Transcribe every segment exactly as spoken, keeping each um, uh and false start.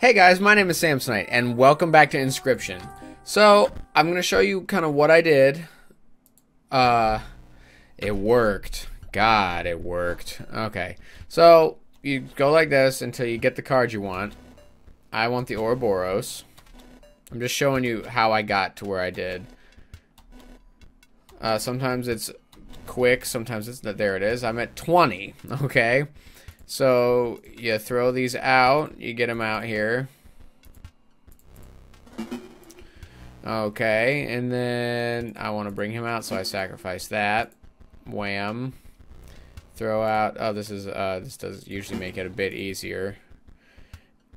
Hey guys, my name is Samsonite and welcome back to Inscription. So I'm gonna show you kind of what I did. Uh, it worked. God, it worked. Okay, so you go like this until you get the card you want. I want the Ouroboros. I'm just showing you how I got to where I did. Uh, sometimes it's quick, sometimes it's not. There it is. I'm at twenty. Okay. So you throw these out, you get them out here. Okay, and then I want to bring him out, so I sacrifice that. Wham. Throw out. Oh, this is uh, this does usually make it a bit easier.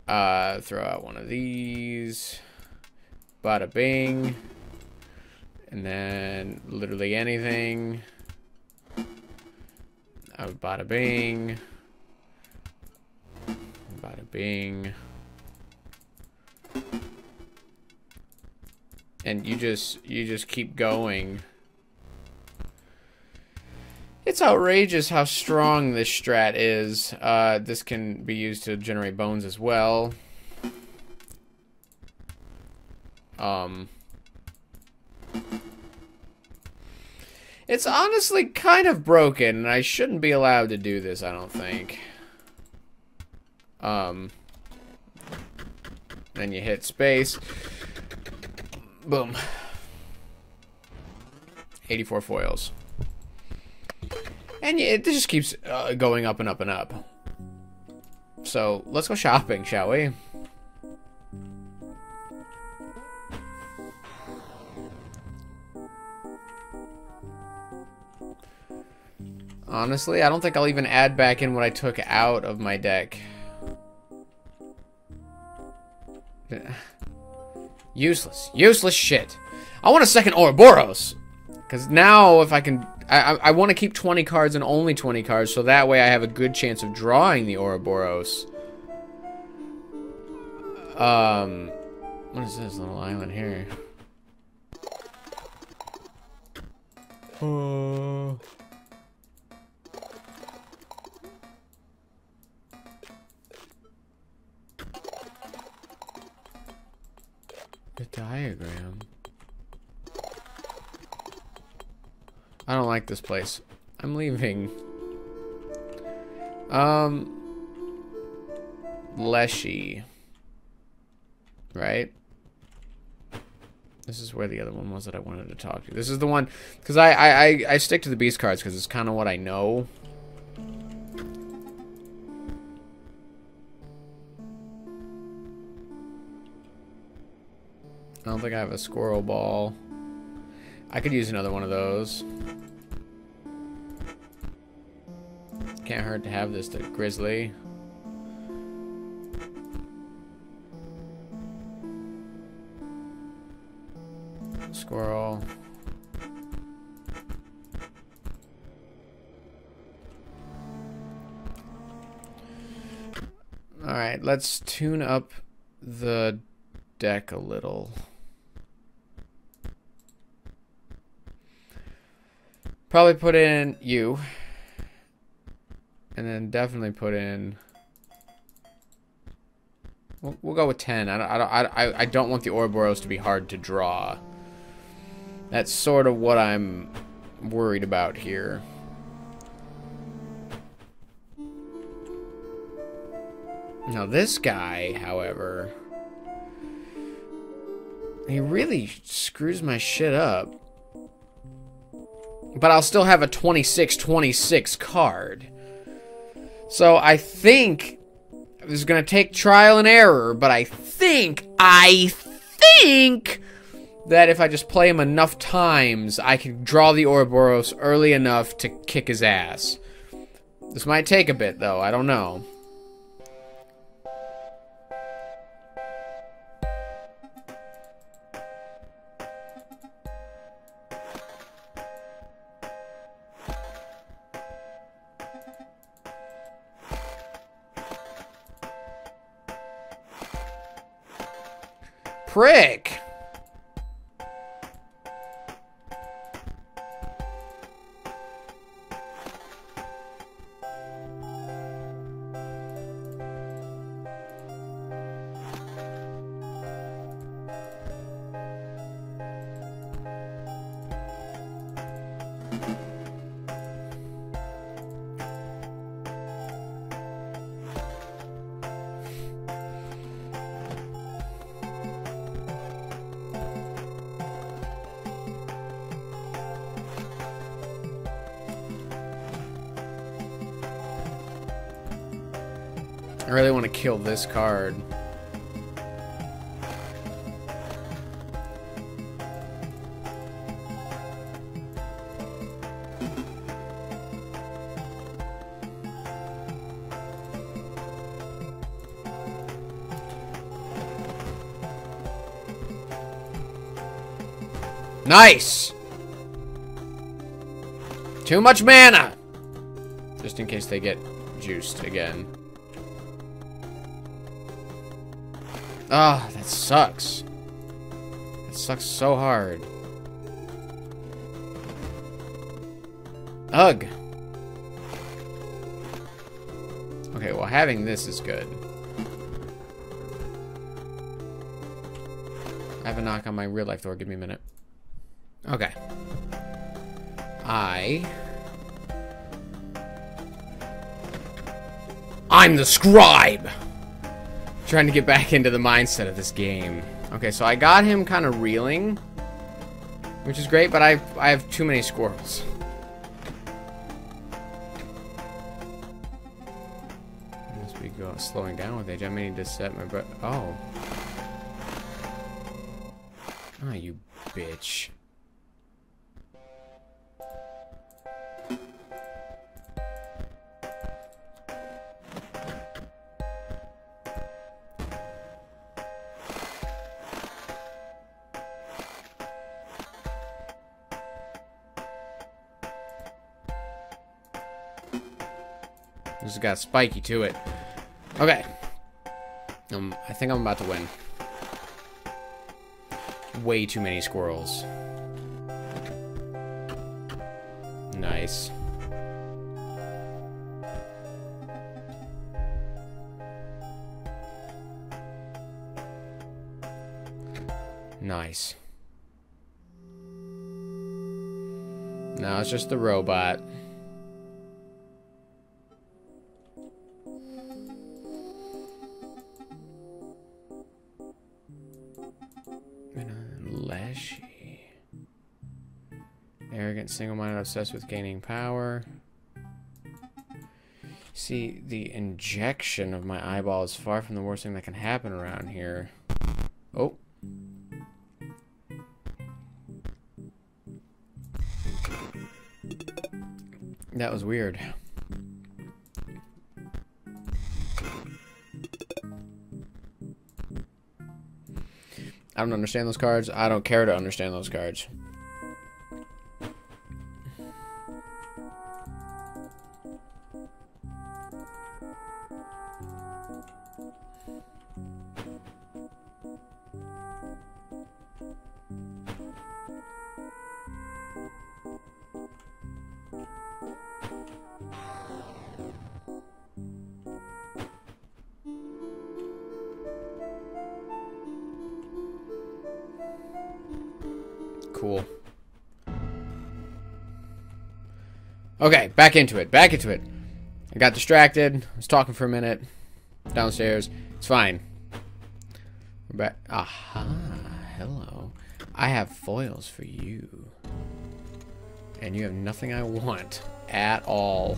Uh, throw out one of these. Bada bing. And then literally anything. Oh, bada bing. Bada bing. And you just you just keep going. It's outrageous how strong this strat is. Uh, this can be used to generate bones as well. Um, it's honestly kind of broken, and I shouldn't be allowed to do this, I don't think. Um, then you hit space. Boom. eighty-four foils. And it just keeps uh, going up and up and up. So, let's go shopping, shall we? Honestly, I don't think I'll even add back in what I took out of my deck. Useless. Useless shit. I want a second Ouroboros. Because now if I can... I, I, I want to keep twenty cards and only twenty cards. So that way I have a good chance of drawing the Ouroboros. Um, what is this little island here? Uh... The diagram. I don't like this place. I'm leaving. Um, Leshy. Right? This is where the other one was that I wanted to talk to. This is the one, because I, I, I, I stick to the beast cards because it's kind of what I know. I don't think I have a squirrel ball. I could use another one of those. Can't hurt to have this to grizzly. Squirrel. Alright, let's tune up the deck a little. Probably put in you, and then definitely put in. We'll, we'll go with ten. I don't. I don't. I, I don't want the Ouroboros to be hard to draw. That's sort of what I'm worried about here. Now this guy, however, he really screws my shit up. But I'll still have a twenty-six twenty-six card. So I think this is going to take trial and error, but I think, I think that if I just play him enough times, I can draw the Ouroboros early enough to kick his ass. This might take a bit, though. I don't know. Prick. I really want to kill this card. Nice! Too much mana! Just in case they get juiced again. Ah, oh, that sucks. That sucks so hard. Ugh. Okay, well, having this is good. I have a knock on my real life door. Give me a minute. Okay. I... I'm the scribe! Trying to get back into the mindset of this game. Okay, so I got him kind of reeling, which is great, but I, I have too many squirrels. I must be going, slowing down with age. I may need to set my butt. Oh. Oh, you bitch. This has got spiky to it. Okay. Um, I think I'm about to win. Way too many squirrels. Nice. Nice. Now it's just the robot. Leshy. Arrogant, single-minded, obsessed with gaining power. See, the injection of my eyeball is far from the worst thing that can happen around here. Oh. That was weird. I don't understand those cards. I don't care to understand those cards. Cool. Okay, back into it. Back into it. I got distracted. I was talking for a minute. Downstairs. It's fine. We're back. Aha. Hello. I have foils for you. And you have nothing I want at all.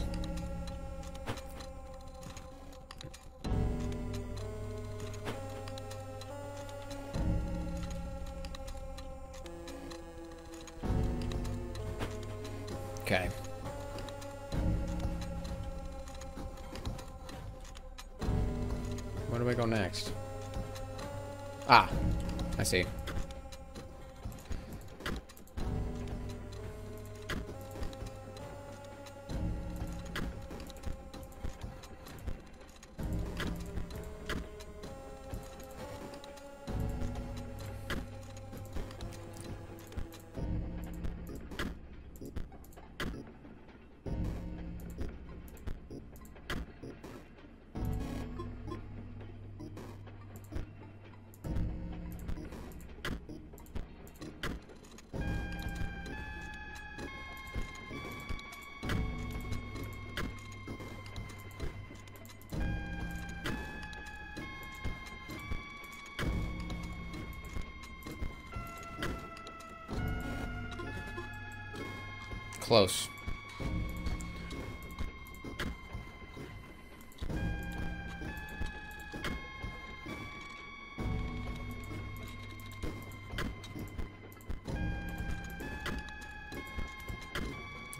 Okay. Where do I go next? Ah, I see. Close.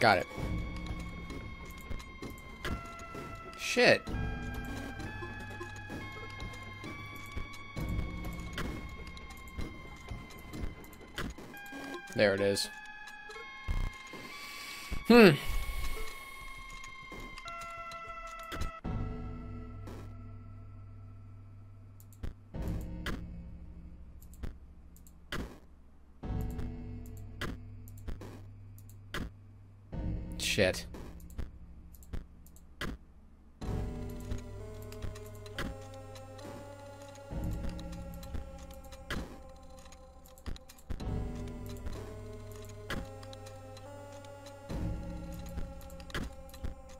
Got it. Shit. There it is. Hmm. Shit.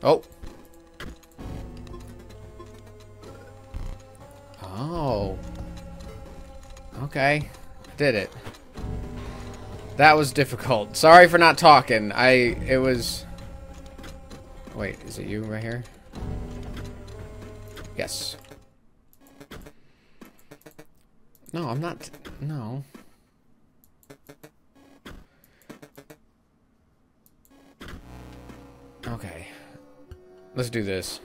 Oh. Oh. Okay. Did it. That was difficult. Sorry for not talking. I... It was... Wait, is it you right here? Yes. No, I'm not... No. Okay. Let's do this.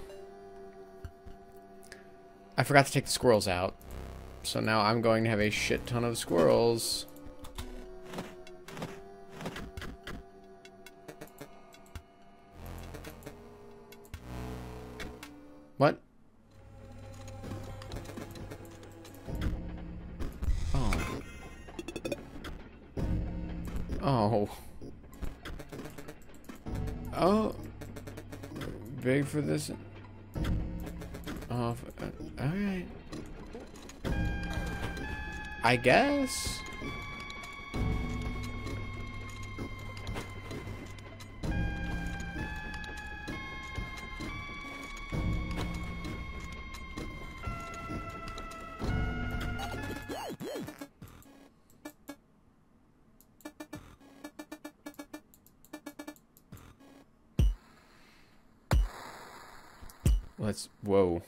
I forgot to take the squirrels out. So now I'm going to have a shit ton of squirrels. What? Oh. Oh. Oh. Big for this. Oh, all right. I guess. Let's... Whoa.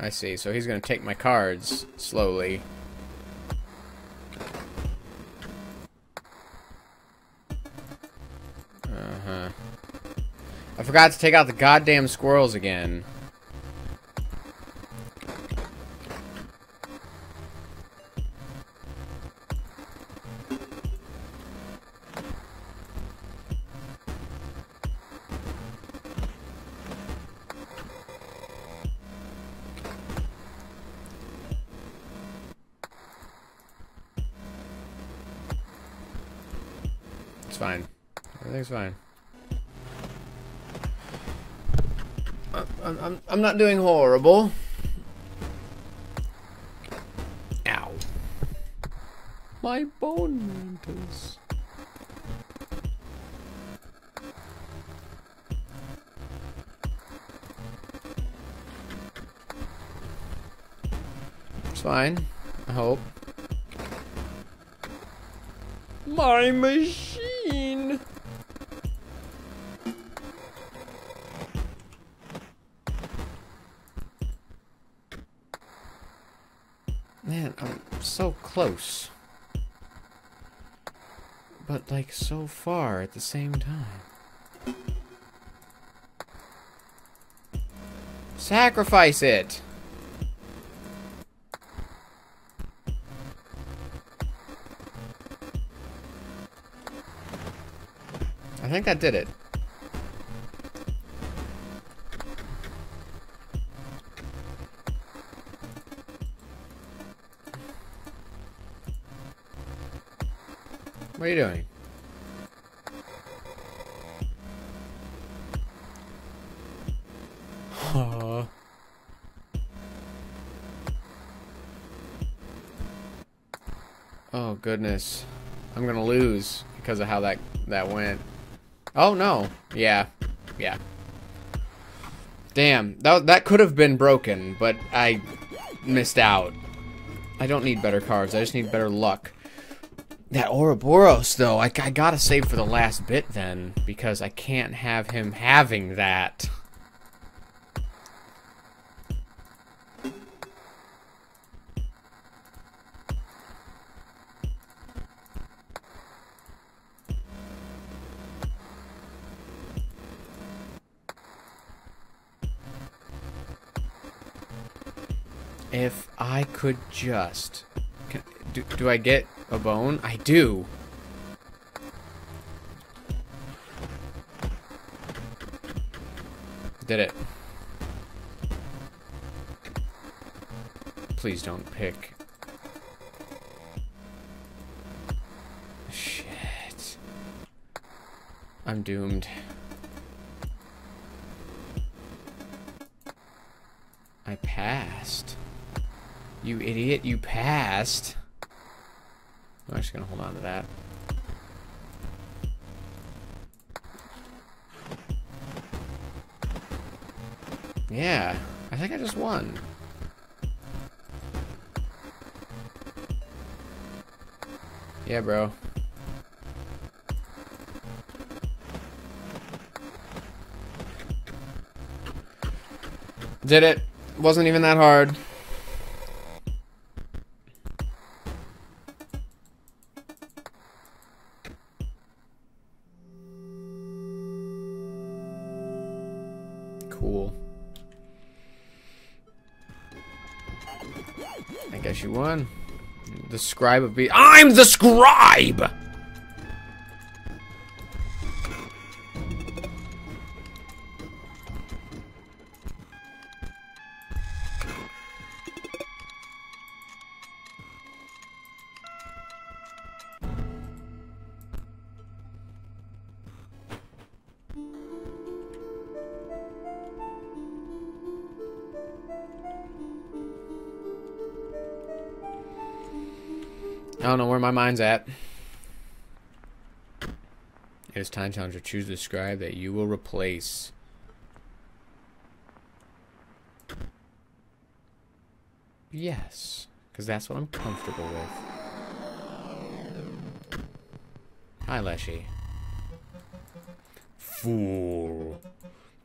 I see. So he's going to take my cards slowly. Uh-huh. I forgot to take out the goddamn squirrels again. Fine. Everything's fine. I'm, I'm, I'm not doing horrible. Ow. My bone is... It's fine. I hope. My machine! Man, I'm so close. But, like, so far at the same time. Sacrifice it! I think that did it. What are you doing? Aww. Oh goodness. I'm gonna lose because of how that that went. Oh no. Yeah. Yeah. Damn. That that could have been broken, but I missed out. I don't need better cards. I just need better luck. That Ouroboros, though, I, I gotta save for the last bit then, because I can't have him having that. If I could just... Can, do, do I get a bone? I do! Did it. Please don't pick. Shit. I'm doomed. I passed. You idiot, you passed. I'm just gonna hold on to that. Yeah, I think I just won. Yeah, bro. Did it. Wasn't even that hard. Cool. I guess you won. The scribe of B. I'm the scribe! I don't know where my mind's at. It is time, challenger. Choose the scribe that you will replace. Yes, because that's what I'm comfortable with. Hi, Leshy. Fool.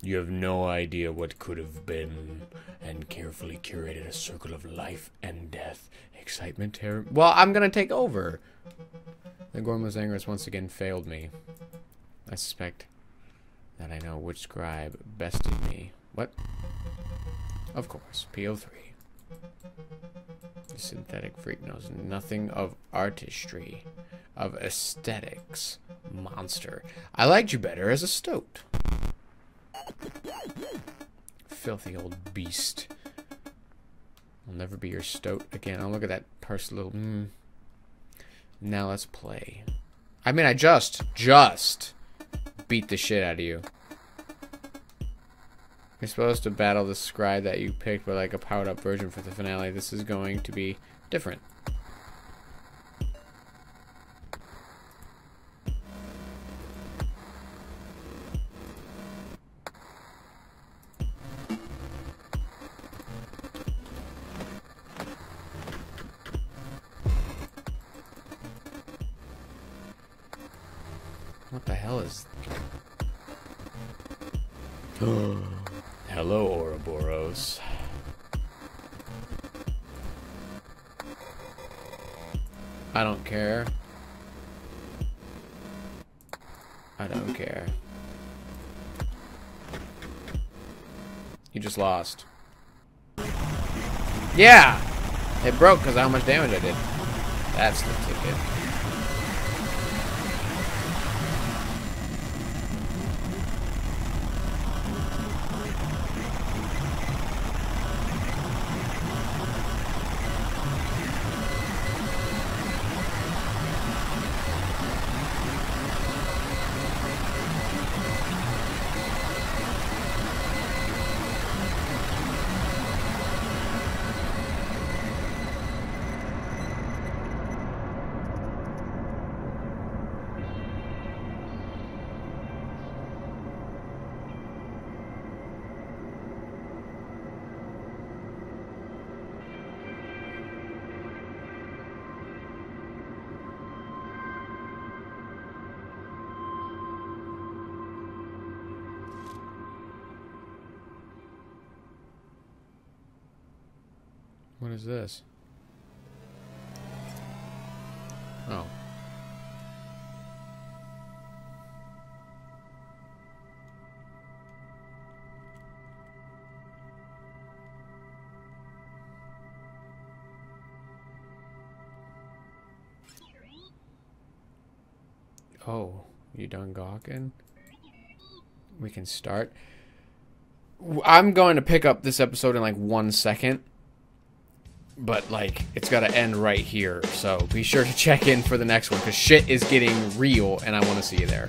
You have no idea what could have been, and carefully curated a circle of life and death, excitement, terror. Well, I'm gonna take over. The Gormless anger has once again failed me. I suspect that I know which scribe bested me. What? Of course, P O three. The synthetic freak knows nothing of artistry, of aesthetics. Monster. I liked you better as a stoat. Filthy old beast. I'll never be your stoat again. Oh, look at that parcel little. Mm. Now let's play. I mean, I just, just beat the shit out of you. You're supposed to battle the scribe that you picked, but like a powered up version for the finale. This is going to be different. What the hell is... Hello, Ouroboros. I don't care. I don't care. You just lost. Yeah! It broke because of how much damage I did. That's the ticket. What is this? Oh. Oh, you done gawking? We can start. I'm going to pick up this episode in like one second. But like, it's got to end right here. So be sure to check in for the next one, because shit is getting real and I want to see you there.